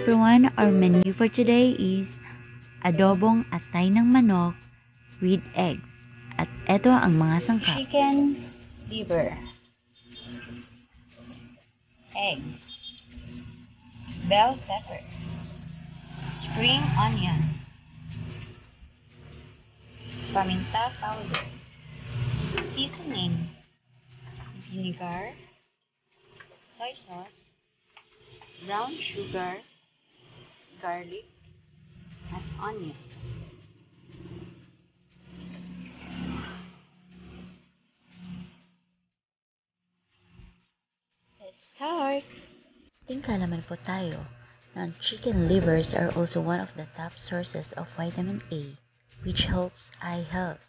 everyone, our menu for today is adobong atay ng manok with eggs. At ito ang mga sangkap. Chicken liver, eggs, bell pepper, spring onion, paminta powder, seasoning, vinegar, soy sauce, brown sugar, garlic, and onion. Let's start! Tingka naman po tayo na chicken livers are also one of the top sources of vitamin A, which helps eye health.